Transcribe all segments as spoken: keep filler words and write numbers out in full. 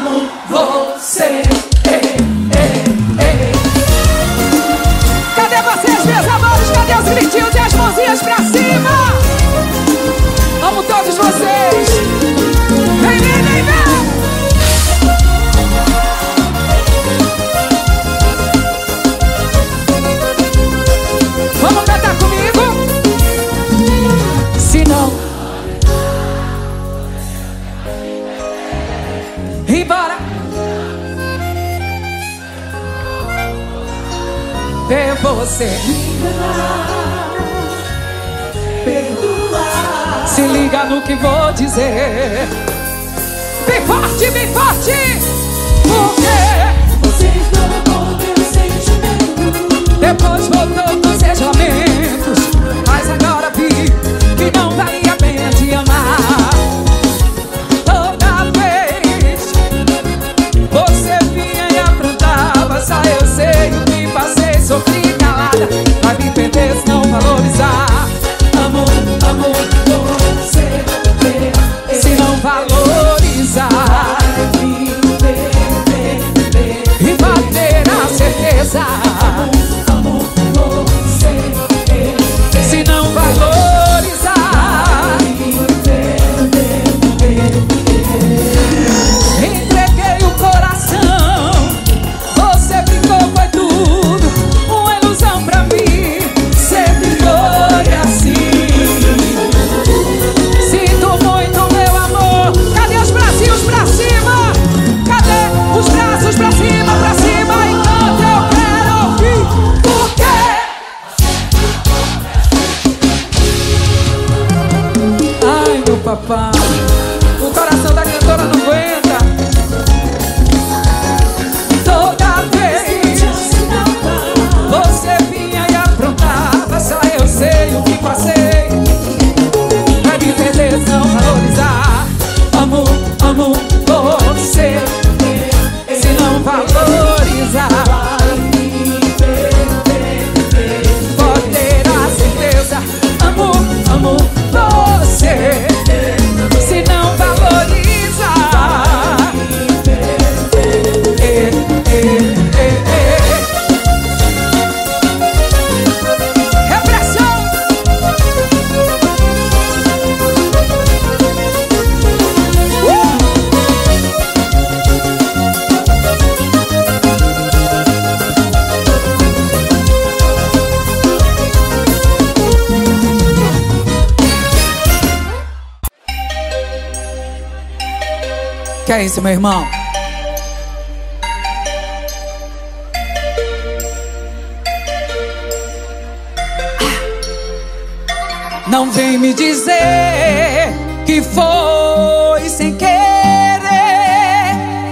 amo você. Ei, ei, ei. Cadê vocês, meus amores? Cadê os gritinhos e as mãozinhas pra cima? Amo todos vocês. Vem, vem, vem, vem. Vamos cantar comigo? Se não... Embora ter você, perdoar. Se liga no que vou dizer. Bem forte, bem forte. Porque você colocou meu sentimento, depois voltou nos sejamentos. Mas agora vi que não valia a pena te amar. Eu sei o que passei, sofri calada. Vai me perder se não valorizar. Amor, amor, você vai ver. Se não valorizar, vai me perder. E vai ter a certeza. Amor, amor, você vai ver. Se não valorizar, vai me perder. Entreguei o coração. Papá, o coração da cantora não aguenta. Toda vez você vinha e aprontava. Só eu sei o que passei. Vai me perder, não valorizar. Amo, amo você. Se não valorizar, pode ter a certeza. Amo, amo você. Que é isso, meu irmão? Não vem me dizer que foi sem querer,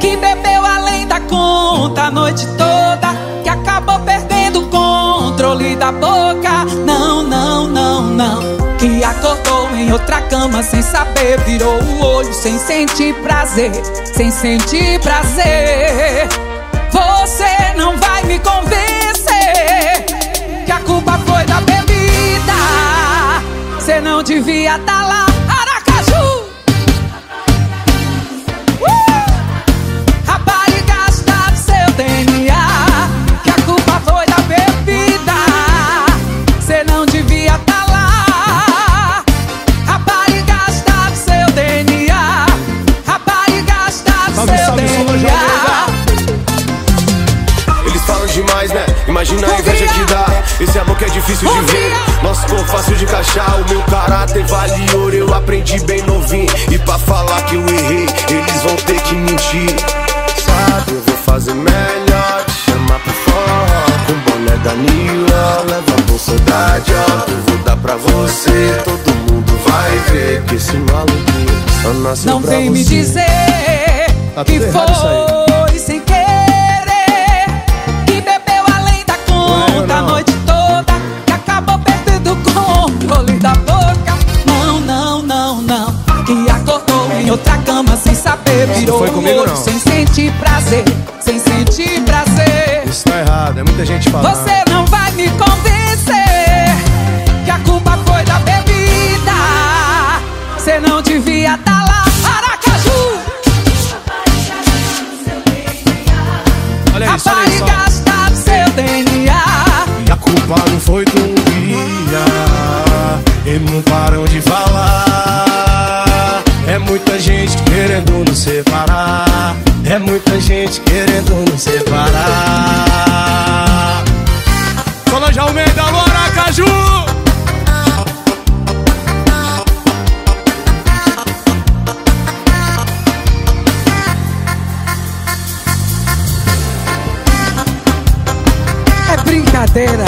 que bebeu além da conta a noite toda, que acabou perdendo o controle da boca. Não, não, não, não. Que acordou em outra cama sem saber, virou o olho sem sentir prazer, sem sentir prazer. Você não vai me convencer que a culpa foi da bebida. Você não devia tá lá, Aracaju. uh! Rapariga está no seu D N A, que a culpa foi da bebida. Você não devia tá lá. Eles falam demais, né? Imagina a inveja que dá. Esse amor que é difícil de ver. Nosso corpo fácil de encaixar. O meu caráter vale ouro. Eu aprendi bem novinho. E pra falar que eu errei, eles vão ter que mentir. Sabe, eu vou fazer melhor. Te chamar pra fora. Com boné da Nila. Leva a bolsa da Dior. Eu vou dar pra você. Todo mundo vai ver que esse maluquinho só nasceu pra você. Não vem me dizer que foi sem querer, que bebeu além da conta a noite toda, que acabou perdendo o controle da boca. Não, não, não, não. Que acordou em outra cama sem saber, virou o olho sem sentir prazer, sem sentir prazer. Isso tá errado, é muita gente falando. Você não vai me convencer que a culpa foi da bebida. Você não devia tá lá, Aracaju. foi tão guia e não param de falar. É muita gente querendo nos separar, é muita gente querendo nos separar. Solange Almeida, Lora Caju. Brincadeira.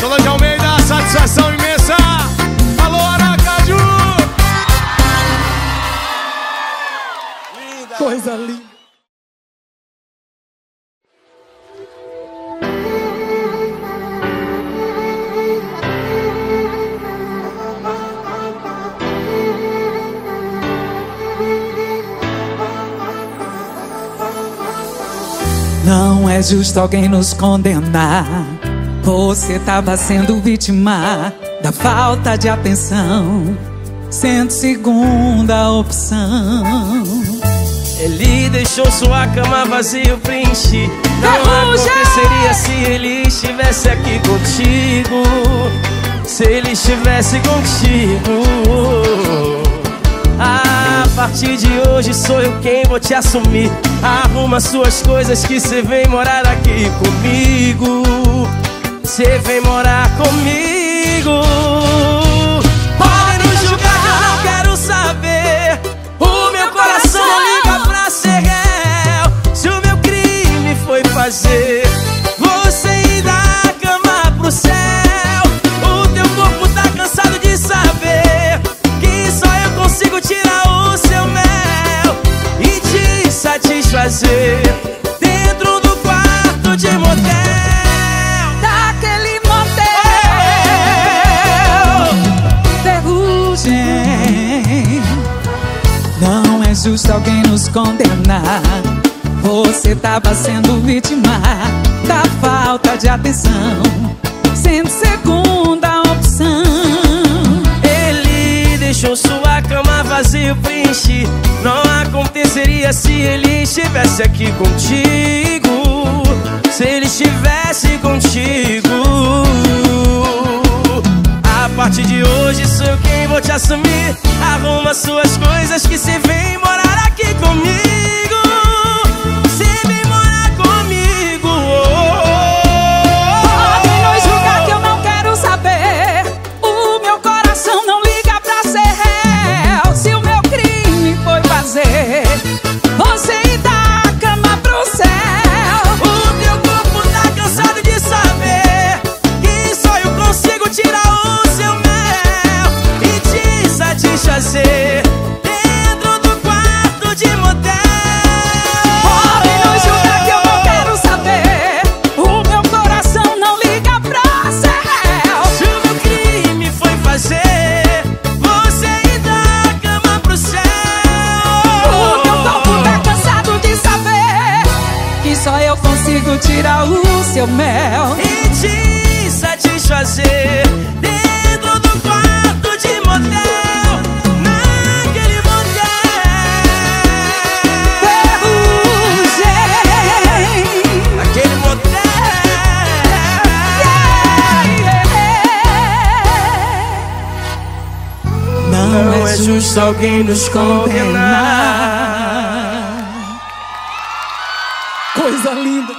Solange Almeida, satisfação imensa. Alô, Aracaju. Linda. Coisa linda. Não é justo alguém nos condenar. Você tava sendo vítima da falta de atenção, sendo segunda opção. Ele deixou sua cama vazia, o print. Não aconteceria se ele estivesse aqui contigo, se ele estivesse contigo. A partir de hoje sou eu quem vou te assumir. Arruma suas coisas que cê vem morar aqui comigo. Cê vem morar comigo. Podem me julgar, eu não quero saber. O meu coração não liga pra ser réu. Se o meu crime foi fazer você ir da cama pro céu, o teu corpo tá cansado de saber que só eu consigo tirar o seu mel e te satisfazer dentro do quarto de motel, daquele motel ferrugem. Não é justo alguém nos condenar. Você tava sendo vítima da falta de atenção, sendo segunda opção. Deixou sua cama vazia, preenche. Não aconteceria se ele estivesse aqui contigo, se ele estivesse contigo. A partir de hoje sou eu quem vou te assumir. Arruma suas coisas que se vem morar aqui comigo. Se vem morar comigo. Podem nos julgar que eu não quero saber. O meu coração não liga. Se o meu crime foi fazer você ir da cama pro céu, o teu corpo tá cansado de saber que só eu consigo tirar o seu mel e te satisfazer dentro do quarto de motel. Podem nos julgar que eu não quero saber. O meu coração não liga pra céu. Se o meu crime foi fazer tirar o seu mel e te satisfazer dentro do quarto de motel, naquele motel ferrugem, naquele motel. yeah, yeah. Não, Não é justo alguém nos condenar. Coisa linda.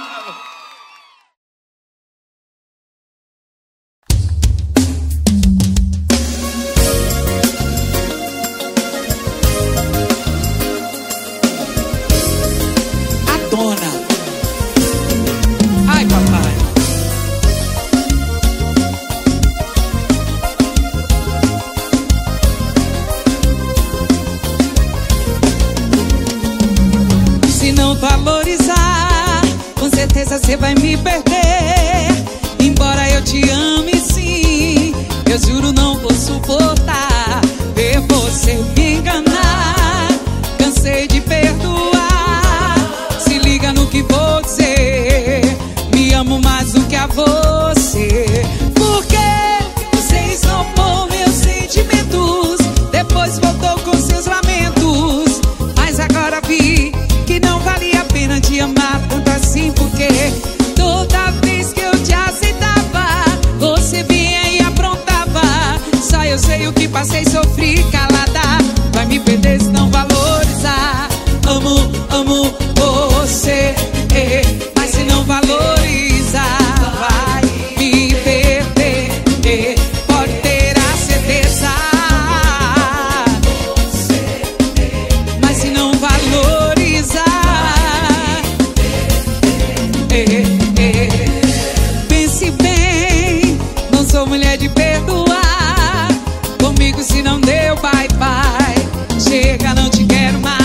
Você vai me perder. Embora eu te ame, sim, eu juro não vou suportar ver você me enganar. Cansei de perdoar. Se liga no que vou dizer. Me amo mais do que a você. Porque você esnobou meus sentimentos, depois voltou com seus lamentos. Mas agora vi que não valia a pena te amar. sei o que passei, sofri calada. Vai me perder se não valorizar. Amo, amo você, mas se não valorizar, vai me perder. Pode ter a certeza. Mas se não valorizar, pense bem, não sou mulher de perdoar. Comigo se não deu, bye bye. Chega, não te quero mais.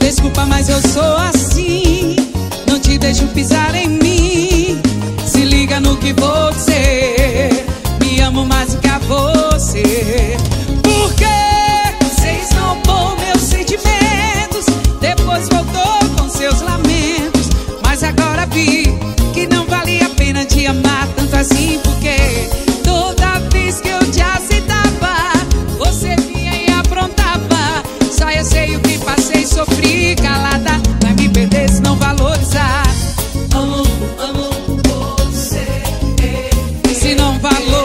Desculpa, mas eu sou assim. Não te deixo pisar em mim. Se liga no que vou dizer. Me amo mais do que a você. Por que você esnobou meus sentimentos? Depois voltou com seus lamentos. Mas agora vi que não valia a pena te amar tanto assim. Porque toda vez que eu te aceitava, você vinha e aprontava. Só eu sei o que passei, sofri calada, vai me perder se não valorizar. Amo, amo você, e se não valorizar,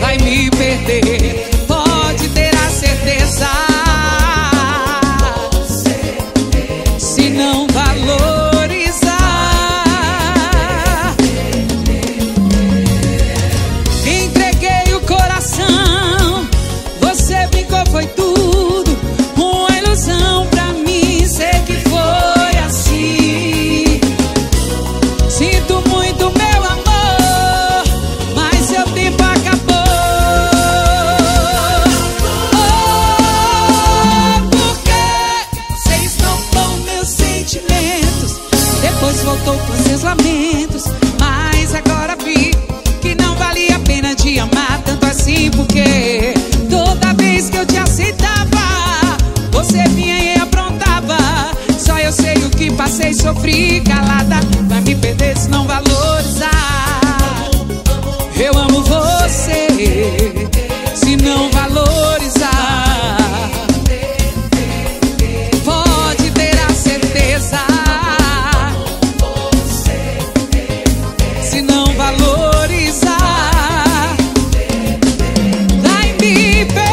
vai me perder. Pode ter a certeza. Se não valorizar, entreguei o coração. Você brincou, foi tudo. Pra mim, sei que foi assim. Sinto muito, meu amor, mas seu tempo acabou. Oh, por que você esnobou meus sentimentos? Depois voltou com seus lamentos. Mas agora vi que não valia a pena te amar tanto assim. Porque toda vez que eu te aceitava, você vinha e aprontava. Só eu sei o que passei, sofri calada. Vai me perder se não valorizar. Eu amo você, se não valorizar. Pode ter a certeza. Se não valorizar, vai me perder.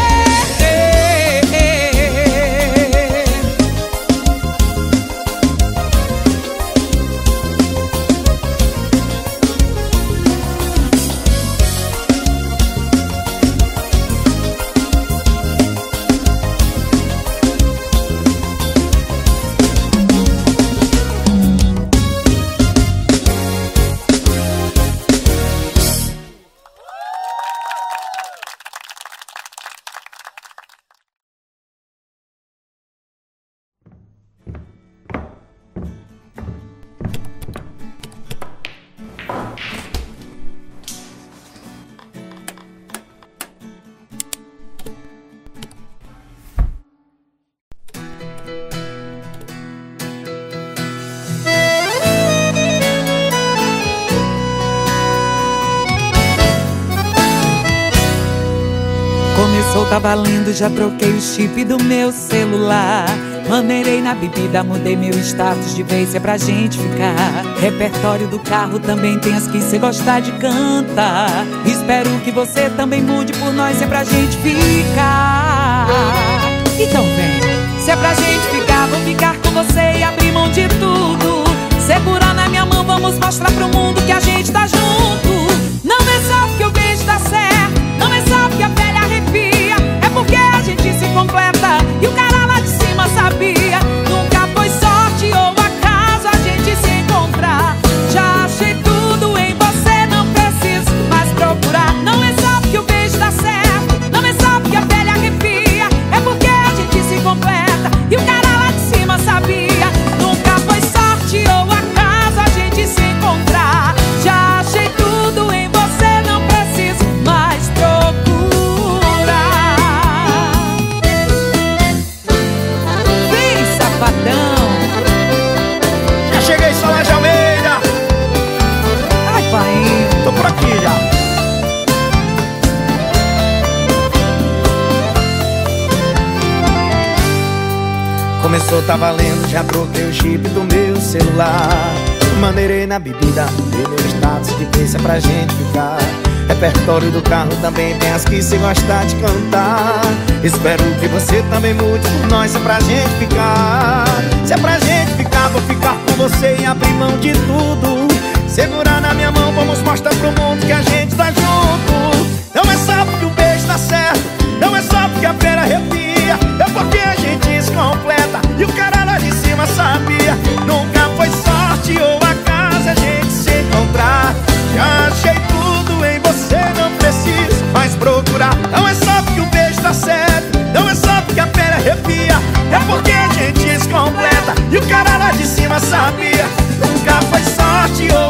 Tava lindo, já troquei o chip do meu celular. Maneirei na bebida, mudei meu status de vez, é pra gente ficar. Repertório do carro também tem as que cê gostar de cantar. Espero que você também mude por nós, é pra gente ficar. Então vem, se é pra gente ficar, vou ficar com você e abrir mão de tudo. Segurar na minha mão, vamos mostrar pro mundo que a gente tá junto. Não é só porque o beijo dá certo, não é só porque a pele arrepia, é porque a gente se completa e o cara lá de cima sabia. Nunca foi sorte ou acaso a gente se encontrar. Já achei tudo em você, não preciso mais procurar. Não é só porque o beijo dá certo, não é só porque a pele arrepia, é porque a gente se completa e o cara lá de cima sabia. Nunca foi sorte ou acaso a gente se encontrar. Já achei tudo em você, não preciso mais procurar. Vem, safadão. Já cheguei, Solange Almeida. Ai, pai, tô por aqui já. Começou, tá valendo, já troquei o chip do meu celular. Maneirei na bebida, mudei meu status de vez, é pra gente ficar. Repertório do carro também tem as que se gostar de cantar. Espero que você também mude por nós, se é pra gente ficar. Se é pra gente ficar, vou ficar com você e abrir mão de tudo. Segurar na minha mão, vamos mostrar pro mundo que a gente tá junto. Não é só porque o beijo tá certo, não é só porque a pera arrepia, é porque a gente se completa e o cara lá de cima sabia. Nunca foi sorte ou acaso a gente se encontrar. Já achei tudo em você, não preciso mais procurar. Não é só porque o beijo tá certo, não é só porque a pele arrepia, é porque a gente se completa e o cara lá de cima sabia. Nunca foi sorte ou